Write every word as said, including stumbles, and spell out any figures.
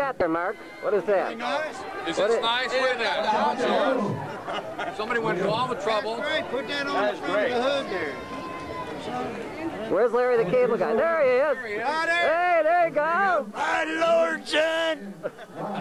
That there, Mark. What is that? Nice? Is this what nice? Wait a minute. Somebody went to all the trouble. That's great. Put that on that the front great. Of the hood there. Where's Larry the Cable Guy? There he is. There he is. Hey, there you go. Hi, Lord, John.